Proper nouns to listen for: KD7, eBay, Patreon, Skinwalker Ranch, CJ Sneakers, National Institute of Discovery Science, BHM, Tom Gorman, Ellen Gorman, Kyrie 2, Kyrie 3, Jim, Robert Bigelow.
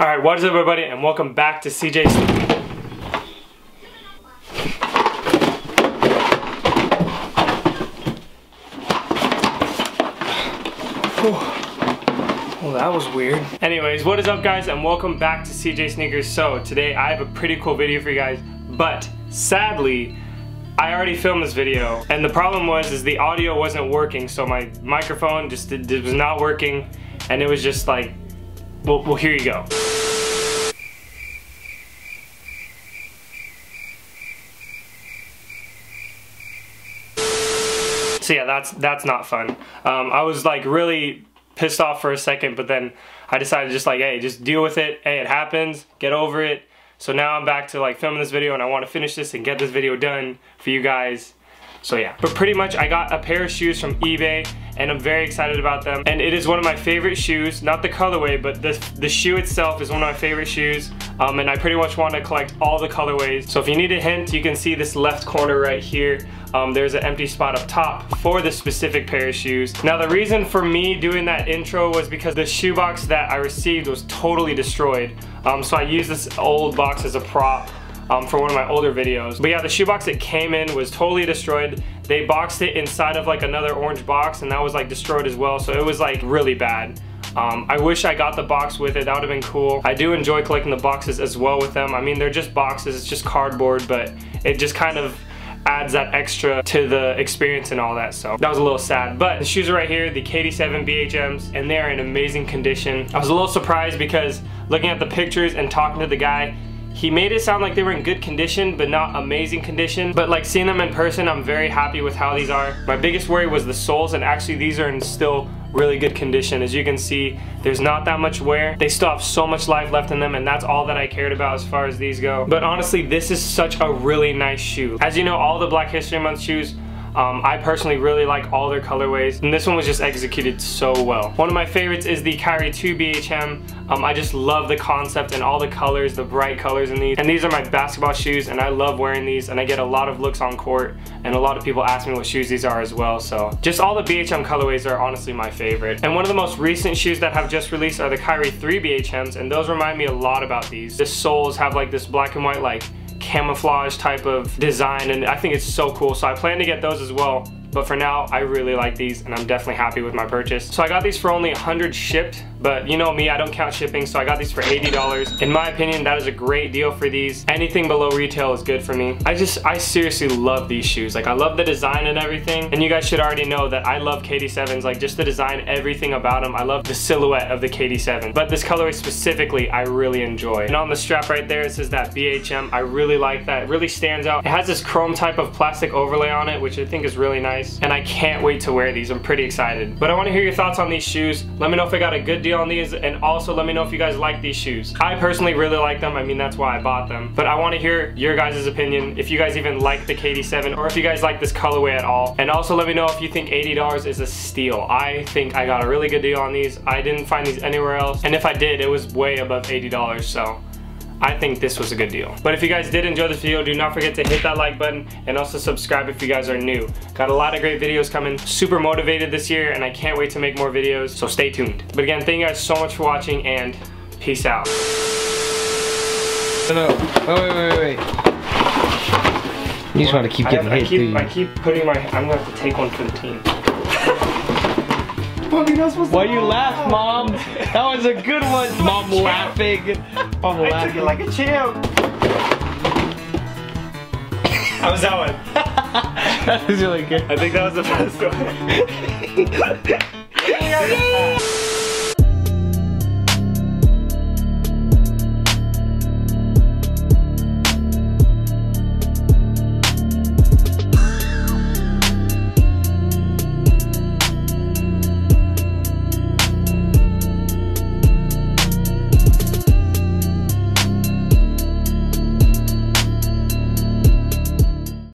All right, what is up, everybody, and welcome back to CJ Sneakers. Well, that was weird. Anyways, what is up, guys, and welcome back to CJ Sneakers. So today I have a pretty cool video for you guys, but sadly, I already filmed this video, and the problem was the audio wasn't working. So my microphone just it was not working, and it was just like, well, here you go. So yeah, that's not fun. I was like really pissed off for a second, but then I decided just like, hey, just deal with it. Hey, it happens, get over it. So now I'm back to like filming this video, and I want to finish this and get this video done for you guys. So yeah, but pretty much I got a pair of shoes from eBay, and I'm very excited about them. And it is one of my favorite shoes, not the colorway, but the shoe itself is one of my favorite shoes. And I pretty much want to collect all the colorways. So if you need a hint, you can see this left corner right here. There's an empty spot up top for this specific pair of shoes. Now the reason for me doing that intro was because the shoe box that I received was totally destroyed. So I used this old box as a prop for one of my older videos. But yeah, the shoebox it came in was totally destroyed. They boxed it inside of like another orange box, and that was like destroyed as well. So it was like really bad. I wish I got the box with it. That would have been cool. I do enjoy collecting the boxes as well with them. I mean, they're just boxes, it's just cardboard, but it just kind of adds that extra to the experience and all that. So that was a little sad, but the shoes are right here, the KD7 BHMs, and they're in amazing condition. I was a little surprised because looking at the pictures and talking to the guy, he made it sound like they were in good condition, but not amazing condition. But like seeing them in person, I'm very happy with how these are. My biggest worry was the soles, and actually these are in still really good condition. As you can see, there's not that much wear. They still have so much life left in them, and that's all that I cared about as far as these go. But honestly, this is such a really nice shoe. As you know, all the Black History Month shoes, I personally really like all their colorways, and this one was just executed so well. One of my favorites is the Kyrie 2 BHM. I just love the concept and all the colors, the bright colors in these. And these are my basketball shoes, and I love wearing these, and I get a lot of looks on court, and a lot of people ask me what shoes these are as well. So just all the BHM colorways are honestly my favorite. And one of the most recent shoes that have just released are the Kyrie 3 BHMs, and those remind me a lot about these. The soles have like this black and white like camouflage type of design, and I think it's so cool. So I plan to get those as well, but for now I really like these, and I'm definitely happy with my purchase. So I got these for only $100 shipped, but you know me, I don't count shipping, so I got these for $80. In my opinion, that is a great deal for these. Anything below retail is good for me. I seriously love these shoes. Like, I love the design and everything, and you guys should already know that I love KD7s, like just the design, everything about them. I love the silhouette of the KD7, but this colorway specifically I really enjoy. And on the strap right there, it says that BHM. I really like that. It really stands out. It has this chrome type of plastic overlay on it, which I think is really nice. And I can't wait to wear these. I'm pretty excited. But I want to hear your thoughts on these shoes. Let me know if I got a good deal on these, and also let me know if you guys like these shoes. I personally really like them. I mean, that's why I bought them. But I want to hear your guys' opinion, if you guys even like the KD7, or if you guys like this colorway at all. And also let me know if you think $80 is a steal. I think I got a really good deal on these. I didn't find these anywhere else, and if I did, it was way above $80, so I think this was a good deal. But if you guys did enjoy this video, do not forget to hit that like button, and also subscribe if you guys are new. Got a lot of great videos coming. Super motivated this year, and I can't wait to make more videos, so stay tuned. But again, thank you guys so much for watching, and peace out. No, wait. You just want to keep getting hit, dude. I keep putting my, I'm gonna have to take one for the team. Why you laugh, Mom? That was a good one. Mom laughing. Mom laughing. I took it like a champ. How was that one? That was really good. I think that was the best one.